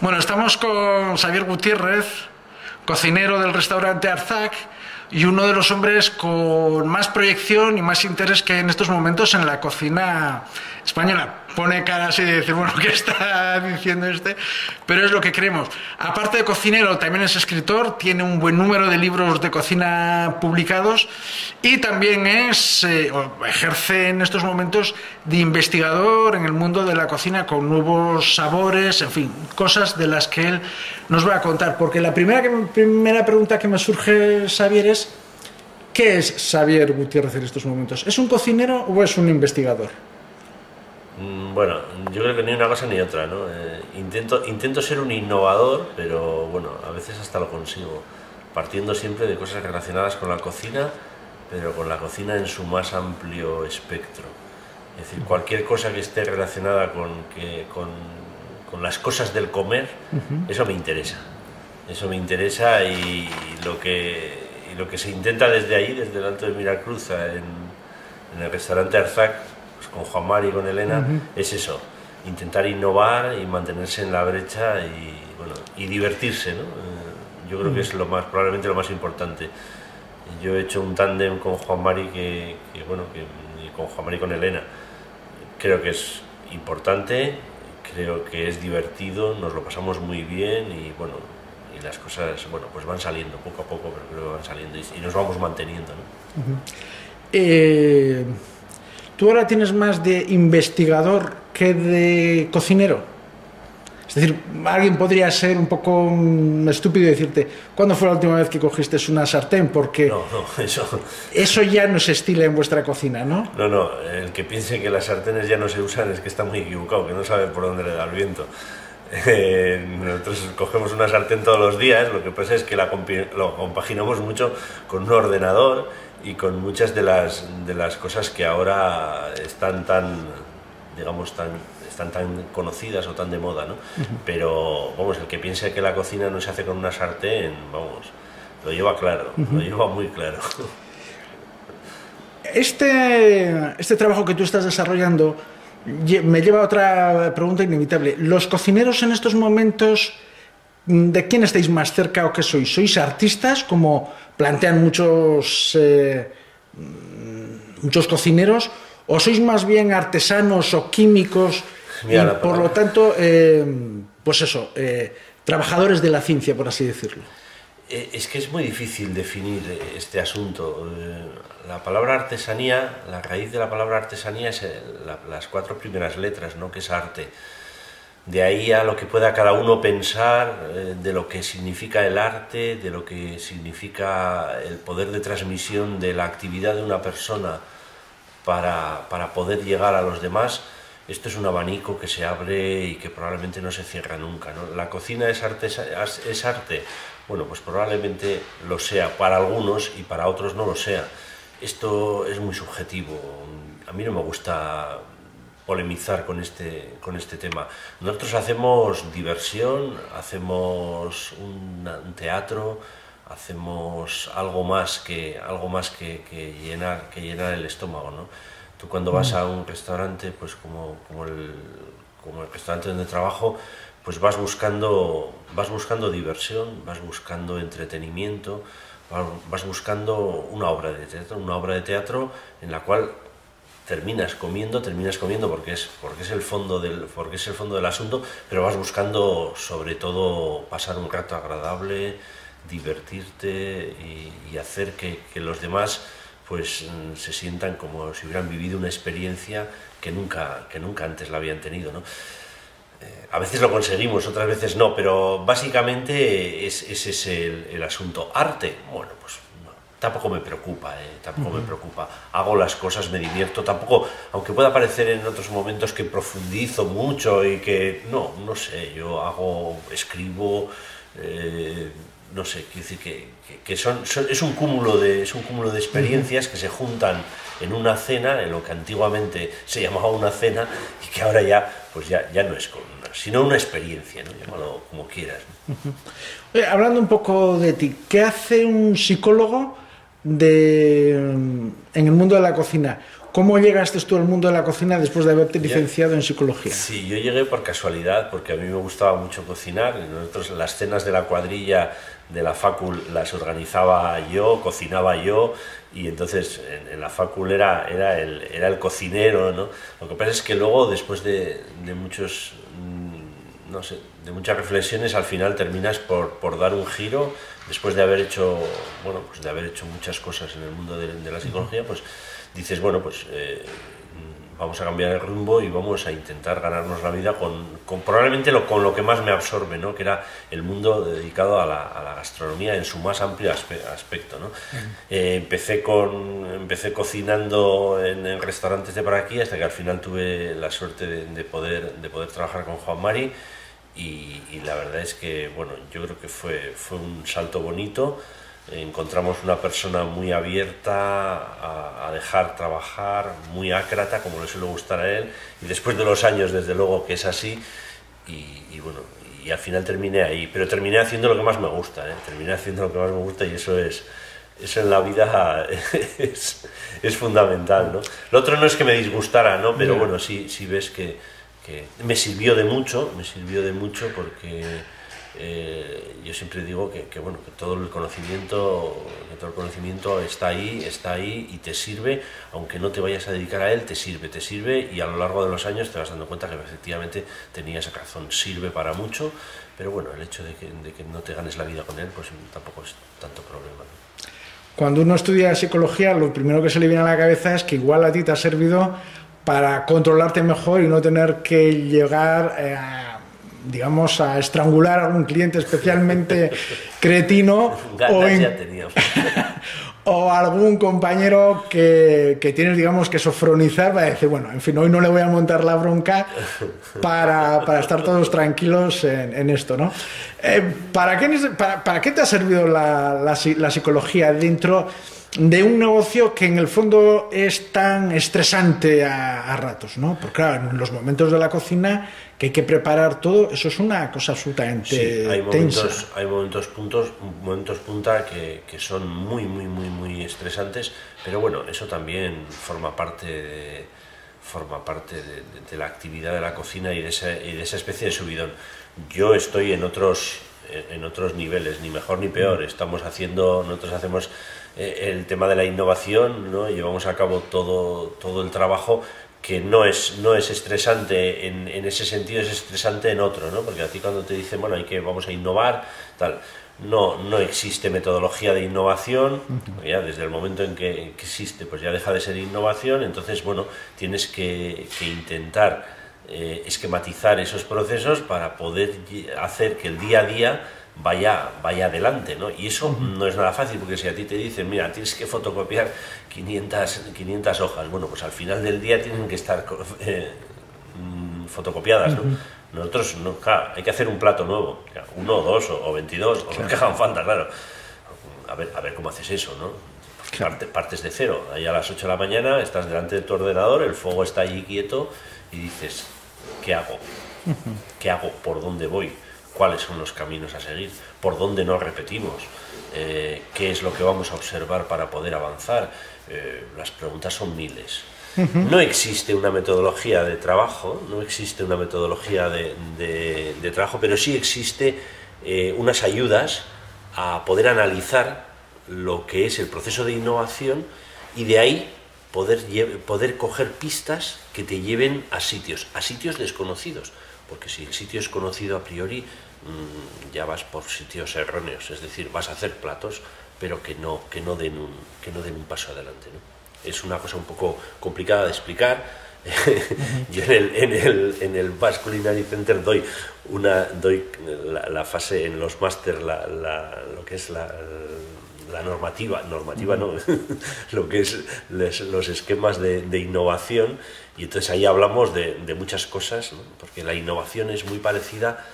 Bueno, estamos con Xavier Gutiérrez, cocinero del restaurante Arzak y uno de los hombres con más proyección y más interés que hay en estos momentos en la cocina española. Pone cara así de decir, bueno, ¿qué está diciendo este? Pero es lo que creemos. Aparte de cocinero, también es escritor, tiene un buen número de libros de cocina publicados y también es, ejerce en estos momentos de investigador en el mundo de la cocina con nuevos sabores, en fin, cosas de las que él nos va a contar. Porque la primera pregunta que me surge, Xavier, es ¿qué es Xavier Gutiérrez en estos momentos? ¿Es un cocinero o es un investigador? Bueno, yo creo que ni una cosa ni otra, ¿no? Intento ser un innovador, pero bueno, a veces hasta lo consigo, partiendo siempre de cosas relacionadas con la cocina, pero con la cocina en su más amplio espectro. Es decir, cualquier cosa que esté relacionada con las cosas del comer, eso me interesa. Eso me interesa y lo que se intenta desde ahí, desde el Alto de Miracruz, en el restaurante Arzak, con Juan Mari y con Elena, es eso, intentar innovar y mantenerse en la brecha y, bueno, y divertirse, ¿no? Yo creo que es lo más, probablemente lo más importante. Yo he hecho un tándem con Juan Mari y con Juan Mari y con Elena. Creo que es importante, creo que es divertido, nos lo pasamos muy bien y bueno, y las cosas, bueno, pues van saliendo poco a poco, pero creo que van saliendo y nos vamos manteniendo, ¿no? ¿Tú ahora tienes más de investigador que de cocinero? Es decir, alguien podría ser un poco estúpido y decirte, ¿cuándo fue la última vez que cogiste una sartén? Porque no, eso ya no se estila en vuestra cocina, ¿no? No, el que piense que las sartenes ya no se usan es que está muy equivocado, que no sabe por dónde le da el viento. Nosotros cogemos una sartén todos los días, lo que pasa es que lo compaginamos mucho con un ordenador y con muchas de las cosas que ahora están tan conocidas o tan de moda, ¿no? Pero vamos, el que piense que la cocina no se hace con una sartén, vamos, lo lleva claro, lo lleva muy claro. Este trabajo que tú estás desarrollando me lleva a otra pregunta inevitable. ¿Los cocineros en estos momentos de quién estáis más cerca o qué sois? ¿Sois artistas, como plantean muchos cocineros, o sois más bien artesanos o químicos y, por lo tanto, pues eso, trabajadores de la ciencia, por así decirlo? Es que es muy difícil definir este asunto. La palabra artesanía, la raíz de la palabra artesanía es las cuatro primeras letras, ¿no? Que es arte. De ahí a lo que pueda cada uno pensar de lo que significa el arte, de lo que significa el poder de transmisión de la actividad de una persona para poder llegar a los demás, esto es un abanico que se abre y que probablemente no se cierra nunca, ¿no? ¿La cocina es arte? Bueno, pues probablemente lo sea para algunos y para otros no lo sea. Esto es muy subjetivo. A mí no me gusta polemizar con este tema. Nosotros hacemos diversión, hacemos un teatro, hacemos algo más que llenar el estómago, ¿no? Tú cuando vas a un restaurante, pues como el restaurante donde trabajo, pues vas buscando diversión, vas buscando entretenimiento, vas buscando una obra de teatro en la cual terminas comiendo porque es el fondo del asunto, pero vas buscando sobre todo pasar un rato agradable, divertirte y hacer que los demás pues se sientan como si hubieran vivido una experiencia que nunca antes la habían tenido, ¿no? A veces lo conseguimos, otras veces no, pero básicamente ese es el asunto. Arte, bueno, pues tampoco me preocupa, hago las cosas, me divierto, tampoco, aunque pueda parecer en otros momentos que profundizo mucho y que, no sé, yo hago, escribo, no sé, quiero decir que es un cúmulo de experiencias que se juntan en una cena, en lo que antiguamente se llamaba una cena y que ahora ya no es sino una experiencia, ¿no? Llámalo como quieras, ¿no? Oye, hablando un poco de ti, ¿qué hace un psicólogo en el mundo de la cocina? ¿Cómo llegaste tú al mundo de la cocina después de haberte licenciado en psicología? Sí, yo llegué por casualidad, porque a mí me gustaba mucho cocinar. Nosotros las cenas de la cuadrilla de la facul las organizaba yo, cocinaba yo, y entonces en la facul era el cocinero, ¿no? Lo que pasa es que luego, después de muchas reflexiones, al final terminas por dar un giro, después de haber hecho, bueno, pues de haber hecho muchas cosas en el mundo de la psicología, pues dices, bueno, pues vamos a cambiar el rumbo y vamos a intentar ganarnos la vida con probablemente con lo que más me absorbe, ¿no? Que era el mundo dedicado a la gastronomía en su más amplio aspecto, ¿no? Empecé cocinando en restaurantes de por aquí, hasta que al final tuve la suerte de poder trabajar con Juan Mari, y la verdad es que, bueno, yo creo que fue un salto bonito. Encontramos una persona muy abierta a dejar trabajar, muy ácrata, como le suele gustar a él, y después de los años, desde luego, que es así, y bueno, y al final terminé ahí, pero terminé haciendo lo que más me gusta, ¿eh? Terminé haciendo lo que más me gusta, y eso en la vida es fundamental, ¿no? Lo otro no es que me disgustara, ¿no? Pero bueno, sí ves que me sirvió de mucho, porque... yo siempre digo que bueno, que todo el conocimiento está ahí y te sirve, aunque no te vayas a dedicar a él, te sirve, y a lo largo de los años te vas dando cuenta que efectivamente tenías razón, sirve para mucho, pero bueno, el hecho de que no te ganes la vida con él, pues tampoco es tanto problema, ¿no? Cuando uno estudia psicología, lo primero que se le viene a la cabeza es que igual a ti te ha servido para controlarte mejor y no tener que llegar a digamos, a estrangular a algún cliente especialmente cretino o algún compañero que tienes, digamos, que sofronizar para decir, bueno, en fin, hoy no le voy a montar la bronca para estar todos tranquilos en esto, ¿no? ¿Para qué te ha servido la psicología dentro de un negocio que en el fondo es tan estresante a ratos, ¿no? Porque claro, en los momentos de la cocina que hay que preparar todo, eso es una cosa absolutamente tensa. Sí, hay momentos punta que son muy estresantes, pero bueno, eso también forma parte de la actividad de la cocina y de esa especie de subidón. Yo estoy en otros niveles, ni mejor ni peor. Nosotros hacemos el tema de la innovación, ¿no? Llevamos a cabo todo el trabajo que no es estresante en ese sentido, es estresante en otro, ¿no? Porque a ti cuando te dicen, bueno, vamos a innovar, tal, no existe metodología de innovación, ya desde el momento en que existe, pues ya deja de ser innovación. Entonces, bueno, tienes que intentar esquematizar esos procesos para poder hacer que el día a día vaya adelante, ¿no? Y eso no es nada fácil, porque si a ti te dicen, mira, tienes que fotocopiar 500 hojas, bueno, pues al final del día tienen que estar fotocopiadas, ¿no? Nosotros, no, claro, hay que hacer un plato nuevo, uno o dos o 22, o los que hagan falta, claro. A ver cómo haces eso, ¿no? Partes de cero, ahí a las 8 de la mañana estás delante de tu ordenador, el fuego está allí quieto y dices, ¿qué hago? ¿Qué hago? ¿Por dónde voy? ¿Cuáles son los caminos a seguir? ¿Por dónde nos repetimos? ¿Qué es lo que vamos a observar para poder avanzar? Las preguntas son miles. No existe una metodología de trabajo, pero sí existe unas ayudas a poder analizar lo que es el proceso de innovación y de ahí poder coger pistas que te lleven a sitios desconocidos. Porque si el sitio es conocido a priori, ya vas por sitios erróneos, es decir, vas a hacer platos, pero que no den un paso adelante, ¿no? Es una cosa un poco complicada de explicar. Yo en el Basque Culinary Center doy la fase en los máster, lo que es la normativa no, lo que es los esquemas de innovación, y entonces ahí hablamos de muchas cosas, ¿no? Porque la innovación es muy parecida,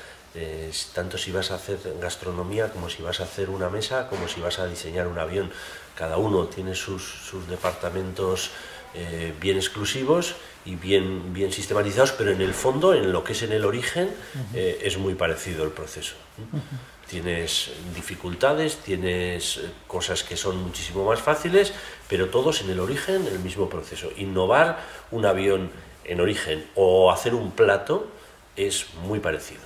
tanto si vas a hacer gastronomía, como si vas a hacer una mesa, como si vas a diseñar un avión. Cada uno tiene sus departamentos bien exclusivos y bien sistematizados, pero en el fondo, en lo que es en el origen, es muy parecido el proceso. Tienes dificultades, tienes cosas que son muchísimo más fáciles, pero todos en el origen el mismo proceso. Innovar un avión en origen o hacer un plato es muy parecido.